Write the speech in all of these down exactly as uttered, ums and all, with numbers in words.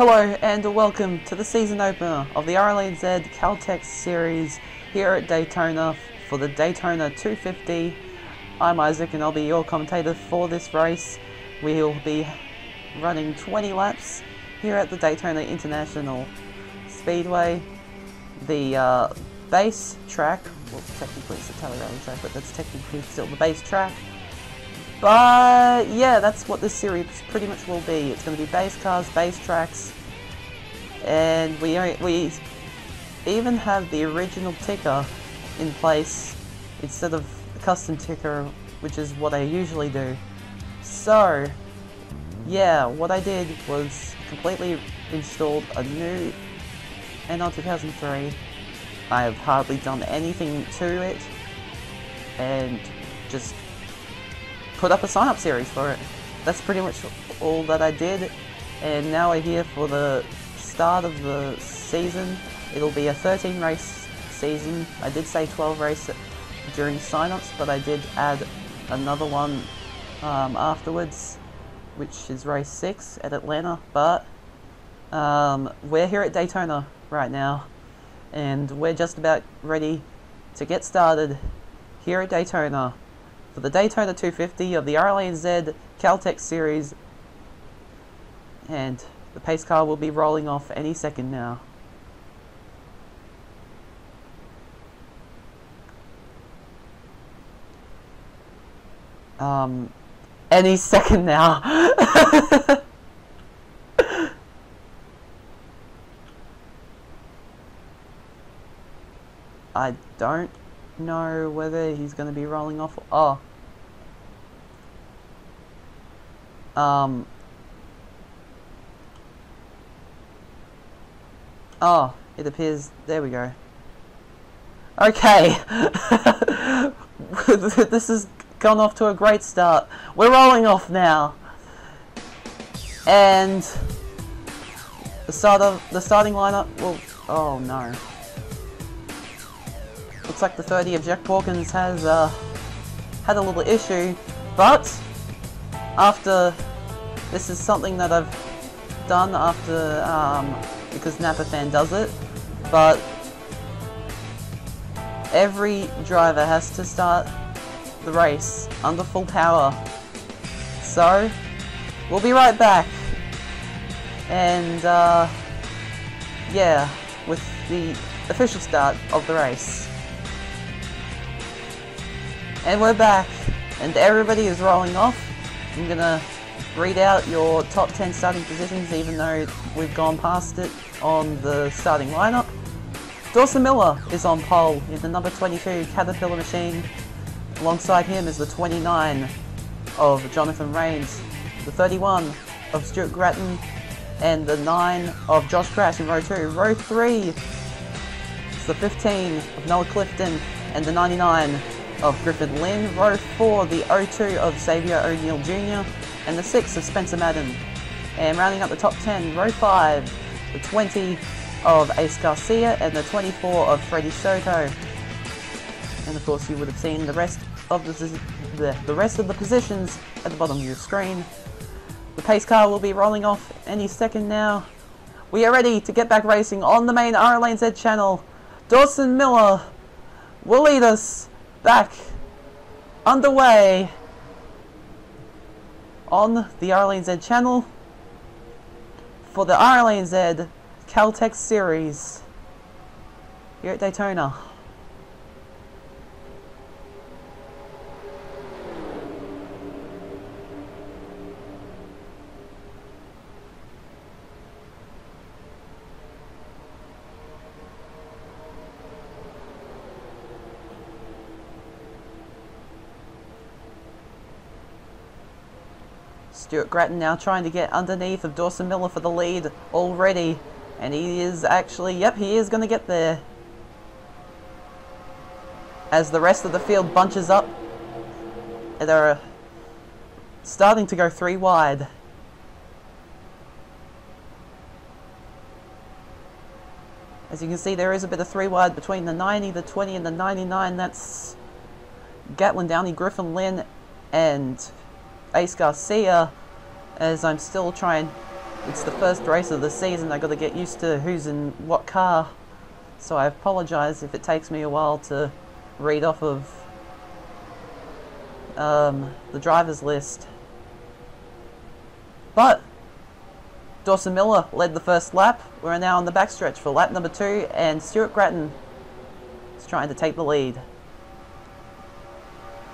Hello and welcome to the season opener of the R L A N Z Caltex series here at Daytona for the Daytona two fifty. I'm Isaac and I'll be your commentator for this race. We'll be running twenty laps here at the Daytona International Speedway. The uh, base track, well technically it's the Talladega track, but that's technically still the base track. But yeah, that's what this series pretty much will be. It's going to be base cars, base tracks, and we we even have the original ticker in place instead of the custom ticker, which is what I usually do. So yeah, what I did was completely installed a new N R two thousand three. I have hardly done anything to it, and just put up a sign-up series for it. That's pretty much all that I did, and now we're here for the start of the season. It'll be a thirteen race season. I did say twelve race during sign-ups, but I did add another one um, afterwards, which is race six at Atlanta, but um, we're here at Daytona right now, and we're just about ready to get started here at Daytona for the Daytona two fifty of the R L A N Z Caltex series, and the pace car will be rolling off any second now. Um, any second now. I don't know whether he's going to be rolling off. Oh. Um. Oh, it appears. There we go. Okay. This has gone off to a great start. We're rolling off now. And the start of the starting lineup will. Oh no. Looks like the thirty of Jack Porkins has uh, had a little issue, but after this is something that I've done after um, because Napa fan does it, but every driver has to start the race under full power. So we'll be right back, and uh, yeah, with the official start of the race. And we're back, and everybody is rolling off. I'm gonna read out your top ten starting positions, even though we've gone past it on the starting lineup. Dawson Miller is on pole in the number twenty-two Caterpillar machine. Alongside him is the twenty-nine of Jonathan Raines, the thirty-one of Stuart Gratton, and the nine of Josh Crash in row two. Row three is the fifteen of Noah Clifton, and the ninety-nine of Griffin Lynn. Row four, the oh two of Xavier O'Neill Junior, and the six of Spencer Madden. And rounding up the top ten, row five, the twenty of Ace Garcia, and the twenty-four of Freddie Soto. And of course you would have seen the rest of the, the, the rest of the positions at the bottom of your screen. The pace car will be rolling off any second now. We are ready to get back racing on the main R L A N Z channel. Dawson Miller will lead us back underway on the R L A N Z channel for the R L A N Z Caltex series here at Daytona. Stuart Gratton now trying to get underneath of Dawson Miller for the lead already, and he is actually, yep, he is going to get there. As the rest of the field bunches up, and they're starting to go three wide. As you can see, there is a bit of three wide between the ninety, the twenty, and the ninety-nine. That's Gatlin Downey, Griffin Lynn, and Ace Garcia, as I'm still trying It's the first race of the season. I've got to get used to who's in what car. So I apologise if it takes me a while to read off of um, the driver's list. But Dawson Miller led the first lap. We're now on the backstretch for lap number two, and Stuart Grattan is trying to take the lead.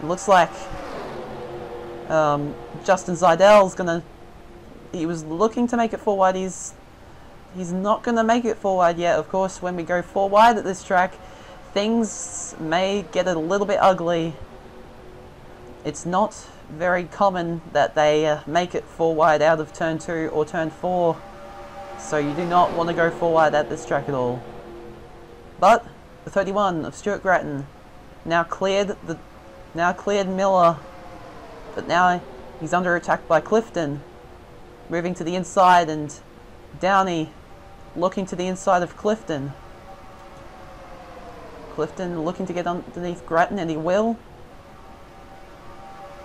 It looks like um, Justin Zeidel's gonna, he was looking to make it four wide. He's, he's not gonna make it four wide yet. Of course, when we go four wide at this track, things may get a little bit ugly. It's not very common that they uh, make it four wide out of turn two or turn four, so you do not want to go four wide at this track at all. But the thirty-one of Stuart Grattan now cleared the now cleared Miller, but now he's under attack by Clifton, moving to the inside, and Downey looking to the inside of Clifton. Clifton looking to get underneath Grattan, and he will.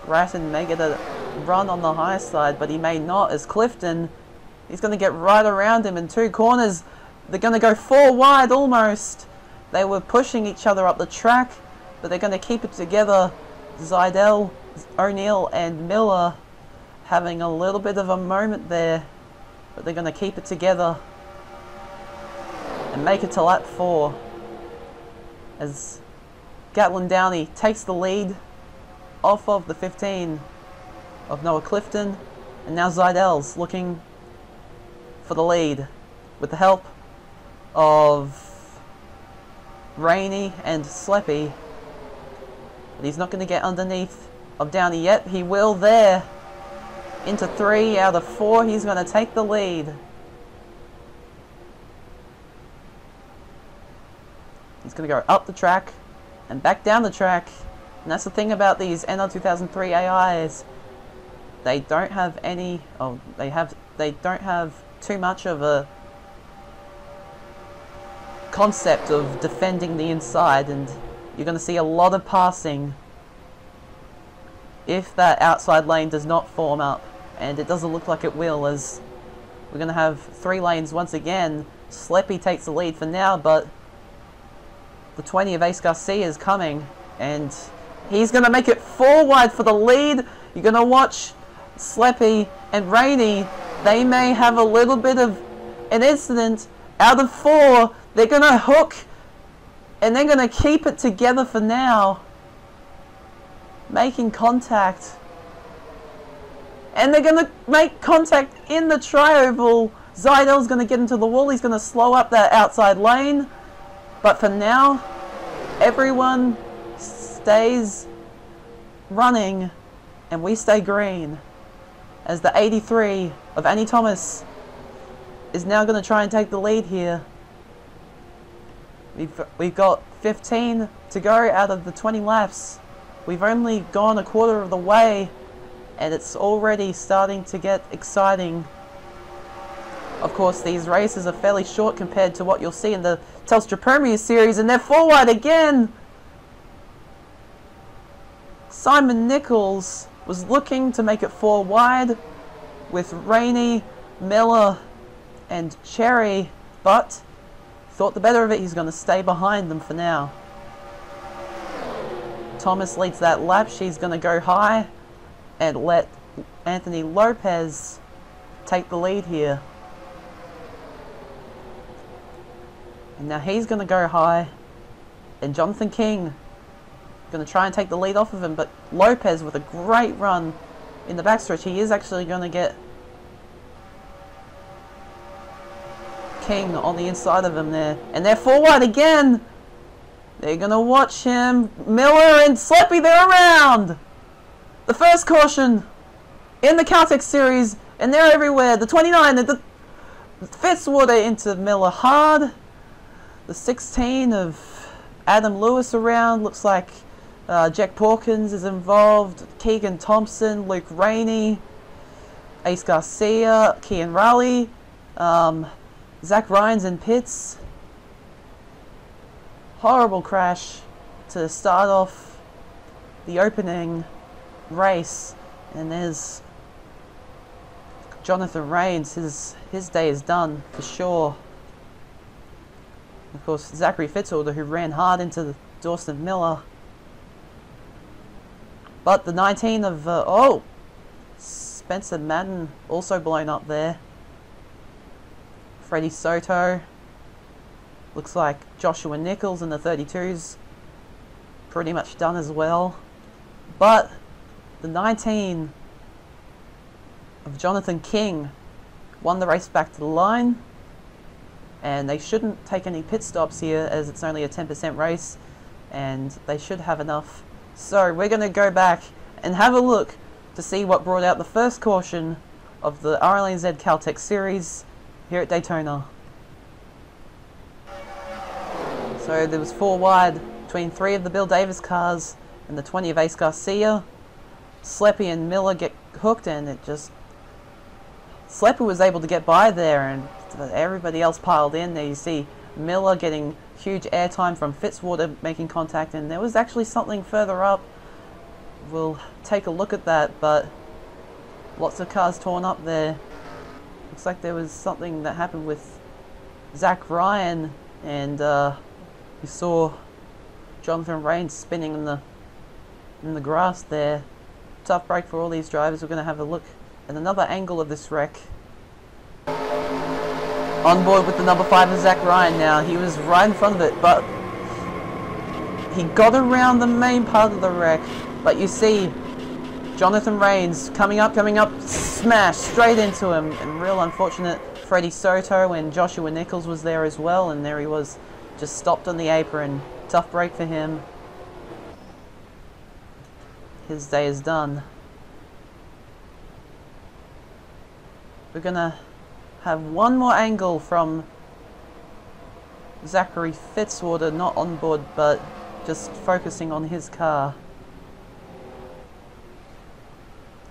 Grattan may get a run on the high side, but he may not, as Clifton, he's going to get right around him in two corners. They're going to go four wide almost. They were pushing each other up the track, but they're going to keep it together. Zeidel, O'Neill and Miller having a little bit of a moment there, but they're going to keep it together and make it to lap four as Gatlin Downey takes the lead off of the fifteen of Noah Clifton, and now Zeidel's looking for the lead with the help of Rainey and Sleppy, but he's not going to get underneath of Downey yet. He will there, into three out of four. He's going to take the lead. He's going to go up the track and back down the track. And that's the thing about these N R two thousand three A Is. They don't have any, oh, they have, they don't have too much of a concept of defending the inside, and you're going to see a lot of passing if that outside lane does not form up, and it doesn't look like it will, as we're going to have three lanes once again. Sleppy takes the lead for now, but the twenty of Ace Garcia is coming, and he's going to make it four wide for the lead. You're going to watch Sleppy and Rainey. They may have a little bit of an incident. Out of four, they're going to hook, and they're going to keep it together for now, making contact. And they're going to make contact in the tri-oval. Zeidel's going to get into the wall. He's going to slow up that outside lane. But for now, everyone stays running, and we stay green, as the eighty-three of Annie Thomas is now going to try and take the lead here. We've, we've got fifteen to go out of the twenty laps. We've only gone a quarter of the way, and it's already starting to get exciting. Of course, these races are fairly short compared to what you'll see in the Telstra Premier Series, and they're four wide again. Simon Nichols was looking to make it four wide with Rainey, Miller and Cherry, but thought the better of it. He's going to stay behind them for now. Thomas leads that lap. She's going to go high and let Anthony Lopez take the lead here. And now he's going to go high, and Jonathan King going to try and take the lead off of him, but Lopez with a great run in the backstretch. He is actually going to get King on the inside of him there, and they're four wide again. They're going to watch him. Miller and Sleppy, they're around. The first caution in the Caltex series, and they're everywhere. The twenty-nine, the, the Fitzwater into Miller hard. The sixteen of Adam Lewis around, looks like. Uh, Jack Porkins is involved, Keegan Thompson, Luke Rainey, Ace Garcia, Kian Raleigh, um, Zach Rhines and Pitts. Horrible crash to start off the opening race, and there's Jonathan Raines, his, his day is done for sure. Of course, Zachary Fitzholder, who ran hard into the Dawson Miller. But the nineteen of... Uh, oh! Spencer Madden also blown up there. Freddie Soto. Looks like Joshua Nichols in the thirty-twos. Pretty much done as well. But the nineteen of Jonathan King won the race back to the line. And they shouldn't take any pit stops here as it's only a ten percent race. And they should have enough. So we're going to go back and have a look to see what brought out the first caution of the R L A N Z Caltex series here at Daytona. So there was four wide between three of the Bill Davis cars and the twenty of Ace Garcia. Sleppy and Miller get hooked and it just... Sleppy was able to get by there and everybody else piled in. There you see Miller getting huge airtime from Fitzwater making contact, and there was actually something further up. We'll take a look at that, but lots of cars torn up there. Looks like there was something that happened with Zach Ryan, and uh, you saw Jonathan Raines spinning in the in the grass there. Tough break for all these drivers. We're going to have a look at another angle of this wreck. On board with the number five of Zach Ryan now. He was right in front of it, but he got around the main part of the wreck. But you see Jonathan Raines coming up, coming up, smash straight into him. And real unfortunate. Freddie Soto and Joshua Nichols was there as well, and there he was, just stopped on the apron. Tough break for him. His day is done. We're gonna have one more angle from Zachary Fitzwater, not on board, but just focusing on his car.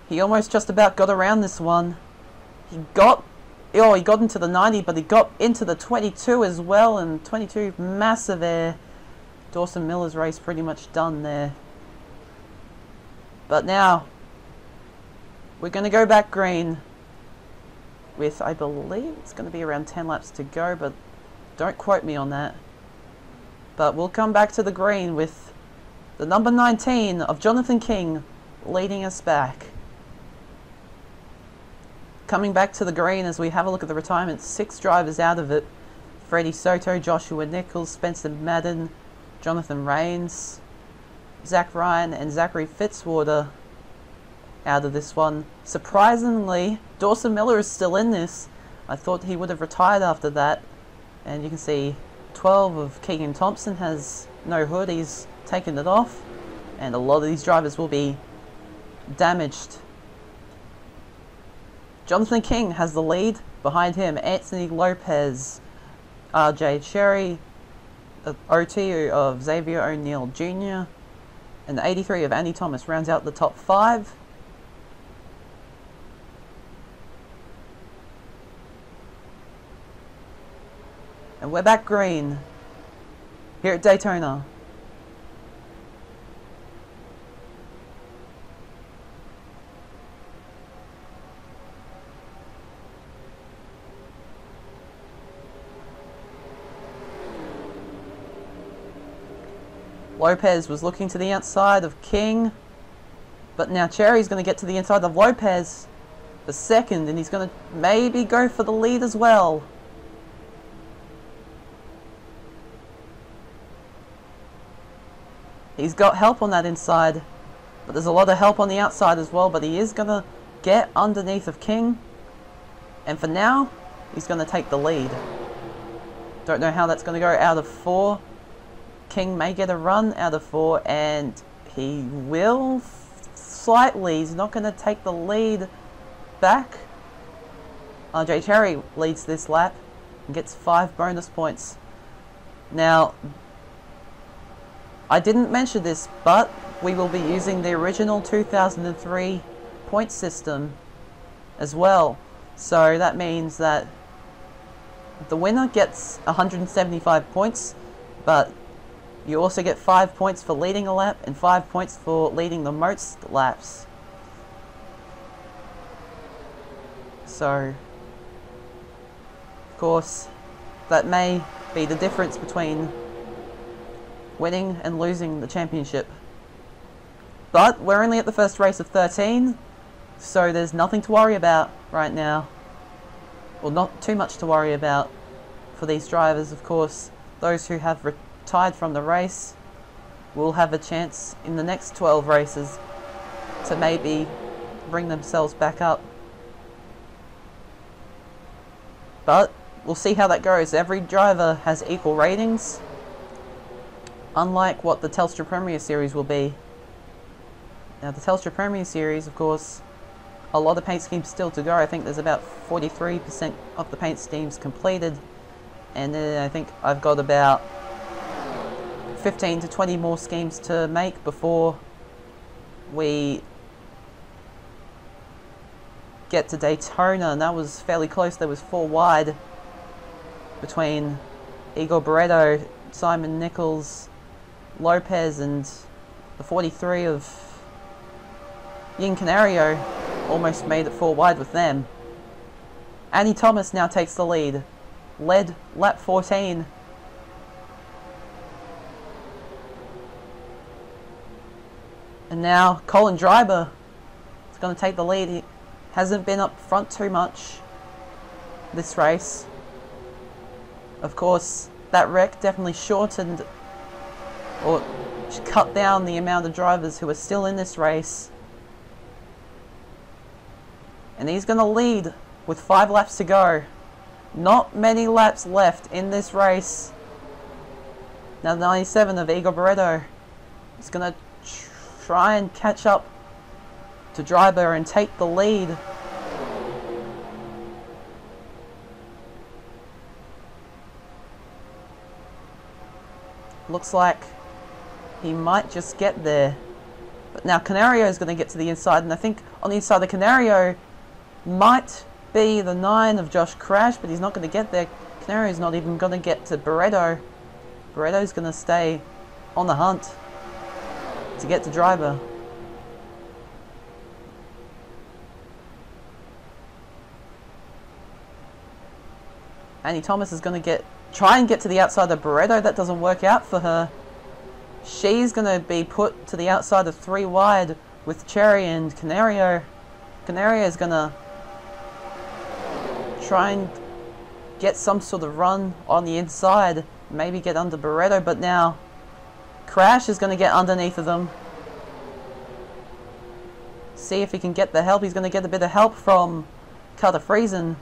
He almost just about got around this one. He got, oh, he got into the ninety, but he got into the twenty-two as well, and twenty-two massive air. Dawson Miller's race pretty much done there. But now, we're gonna go back green. With, I believe it's going to be around ten laps to go, but don't quote me on that. But we'll come back to the green with the number nineteen of Jonathan King leading us back. Coming back to the green as we have a look at the retirement, six drivers out of it. Freddie Soto, Joshua Nichols, Spencer Madden, Jonathan Raines, Zach Ryan and Zachary Fitzwater out of this one. Surprisingly, Dawson Miller is still in this. I thought he would have retired after that. And you can see twelve of Keegan Thompson has no hood. He's taken it off. And a lot of these drivers will be damaged. Jonathan King has the lead. Behind him, Anthony Lopez, R J Cherry, O T of Xavier O'Neill Junior And eighty-three of Andy Thomas rounds out the top five. And we're back green here at Daytona. Lopez was looking to the outside of King, but now Cherry's going to get to the inside of Lopez for second, and he's going to maybe go for the lead as well. He's got help on that inside, but there's a lot of help on the outside as well, but he is going to get underneath of King. And for now, he's going to take the lead. Don't know how that's going to go out of four. King may get a run out of four, and he will slightly. He's not going to take the lead back. R J Cherry leads this lap and gets five bonus points. Now... I didn't mention this, but we will be using the original two thousand three point system as well. So that means that the winner gets one hundred seventy-five points, but you also get five points for leading a lap and five points for leading the most laps. So of course that may be the difference between winning and losing the championship. But we're only at the first race of thirteen, so there's nothing to worry about right now. Well, not too much to worry about for these drivers, of course. Those who have retired from the race will have a chance in the next twelve races to maybe bring themselves back up. But we'll see how that goes. Every driver has equal ratings, unlike what the Telstra Premier Series will be. Now the Telstra Premier Series, of course, a lot of paint schemes still to go. I think there's about forty-three percent of the paint schemes completed, and then I think I've got about fifteen to twenty more schemes to make before we get to Daytona, and that was fairly close. There was four wide between Igor Barreto, Simon Nichols, Lopez, and the forty-three of Yin Canario. Almost made it four wide with them. Annie Thomas now takes the lead, led lap fourteen. And now Colin Driver is going to take the lead. He hasn't been up front too much this race. Of course, that wreck definitely shortened or cut down the amount of drivers who are still in this race. And he's going to lead with five laps to go. Not many laps left in this race. Now the ninety-seven of Igor Barreto is going to try and catch up to Driver and take the lead. Looks like he might just get there. But now Canario is going to get to the inside, and I think on the inside of Canario might be the nine of Josh Crash, but he's not going to get there. Canario's not even going to get to Barreto. Barreto's going to stay on the hunt to get to Driver. Annie Thomas is going to get try and get to the outside of Barreto. That doesn't work out for her. She's going to be put to the outside of three wide with Cherry and Canario. Canario is going to try and get some sort of run on the inside, maybe get under Barreto, but now Crash is going to get underneath of them. See if he can get the help. He's going to get a bit of help from Carter Friesen,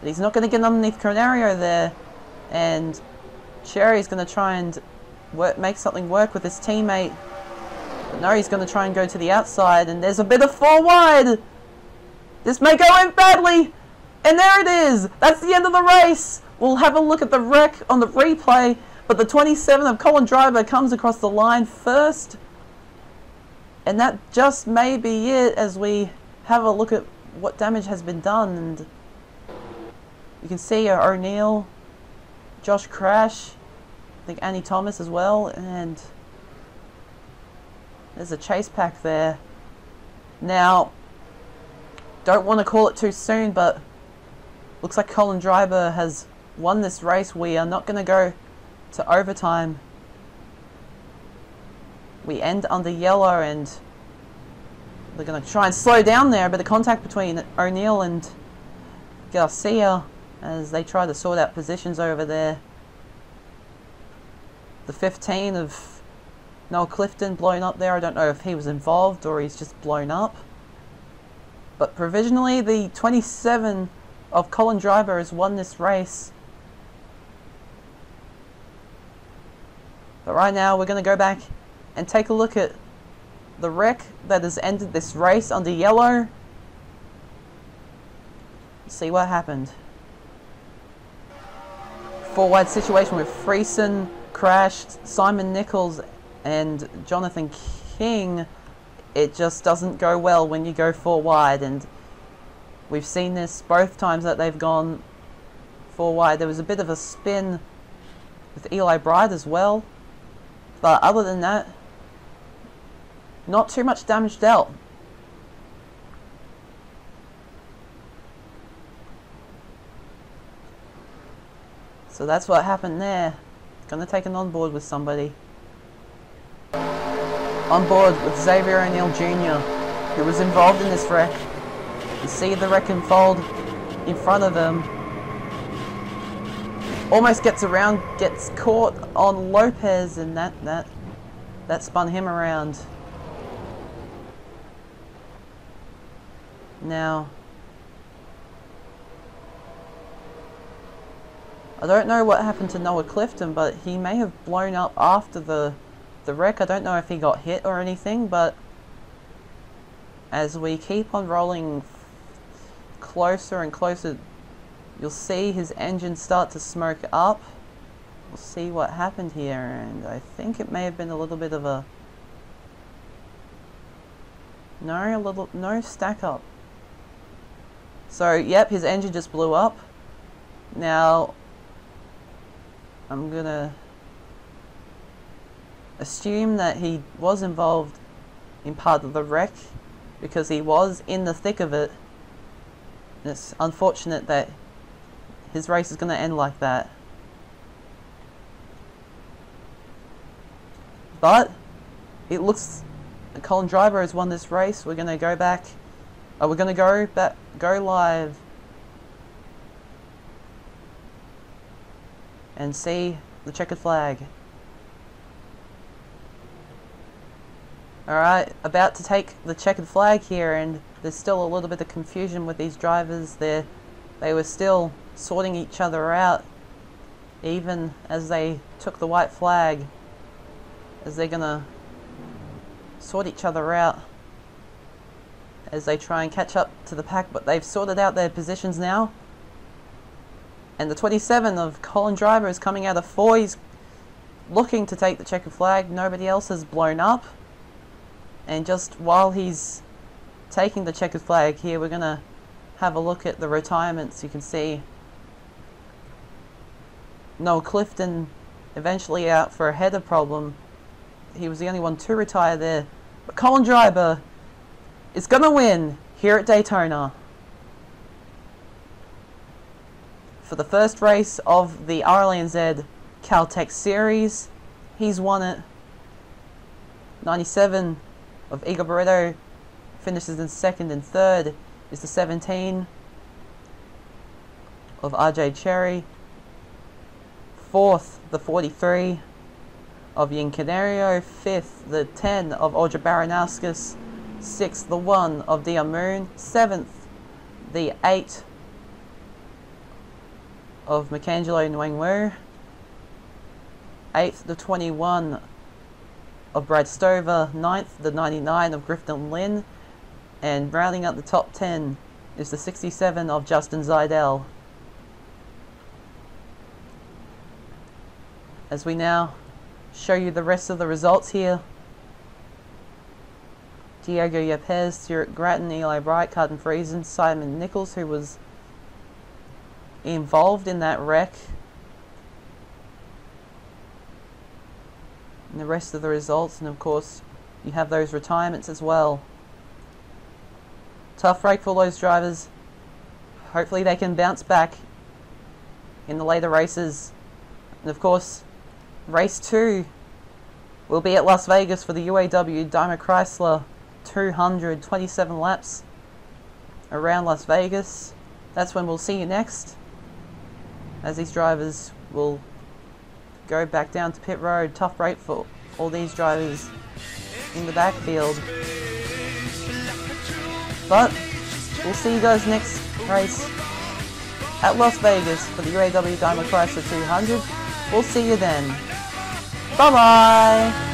but he's not going to get underneath Canario there, and Cherry's going to try and work, make something work with his teammate, but no, he's going to try and go to the outside, and there's a bit of four wide! This may go in badly! And there it is! That's the end of the race! We'll have a look at the wreck on the replay, but the twenty-seven of Colin Driver comes across the line first. And that just may be it as we have a look at what damage has been done. And you can see O'Neill, Josh Crash, I think Annie Thomas as well, and there's a chase pack there. Now, don't want to call it too soon, but looks like Colin Driver has won this race. We are not going to go to overtime. We end under yellow, and they're going to try and slow down there, but the contact between O'Neill and Garcia as they try to sort out positions over there. The fifteen of Noel Clifton blown up there. I don't know if he was involved or he's just blown up. But provisionally, the twenty-seven of Colin Driver has won this race. But right now, we're going to go back and take a look at the wreck that has ended this race under yellow. See what happened. Four wide situation with Friesen, Crash, Simon Nichols, and Jonathan King. It just doesn't go well when you go four wide, and we've seen this both times that they've gone four wide. There was a bit of a spin with Eli Bright as well, but other than that, not too much damage dealt. So that's what happened there. Gonna take an onboard with somebody. On board with Xavier O'Neill Junior, who was involved in this wreck. You see the wreck unfold in front of them. Almost gets around, gets caught on Lopez, and that that that spun him around. Now, I don't know what happened to Noah Clifton, but he may have blown up after the the wreck. I don't know if he got hit or anything, but as we keep on rolling closer and closer, you'll see his engine start to smoke up. We'll see what happened here, and I think it may have been a little bit of a no, a little no stack up. So yep, his engine just blew up. Now, I'm gonna assume that he was involved in part of the wreck because he was in the thick of it. And it's unfortunate that his race is gonna end like that. But it looks Colin Driver has won this race. We're gonna go back. Uh, we're gonna go back. Go live. And see the checkered flag. Alright, about to take the checkered flag here, and there's still a little bit of confusion with these drivers. They're, they were still sorting each other out even as they took the white flag, as they're gonna sort each other out as they try and catch up to the pack, but they've sorted out their positions now. And the twenty-seven of Colin Driver is coming out of four. He's looking to take the checkered flag. Nobody else has blown up. And just while he's taking the checkered flag here, we're going to have a look at the retirements. You can see Noah Clifton eventually out for a header problem. He was the only one to retire there. But Colin Driver is going to win here at Daytona. For the first race of the R L A N Z Caltex series, he's won it. ninety-seven of Igor Barreto finishes in second, and third is the seventeen of R J Cherry. Fourth, the forty-three of Yin Canario. Fifth, the ten of Audra Baranauskas. Sixth, the one of Dion Moon. Seventh, the eight of Michelangelo Nwangwu. eighth, the twenty-one of Brad Stover. ninth, the ninety-nine of Grifton Lynn. And rounding up the top ten is the sixty-seven of Justin Zeidel. As we now show you the rest of the results here. Diego Yepes, Stuart Grattan, Eli Bright, Carden Friesen, Simon Nichols, who was involved in that wreck, and the rest of the results. And of course you have those retirements as well. Tough break for those drivers. Hopefully they can bounce back in the later races. And of course race two will be at Las Vegas for the U A W Daimler Chrysler two hundred, twenty-seven laps around Las Vegas. That's when we'll see you next, as these drivers will go back down to pit road. Tough break for all these drivers in the backfield. But we'll see you guys next race at Las Vegas for the U A W Daimler Chrysler two hundred. We'll see you then. Bye bye!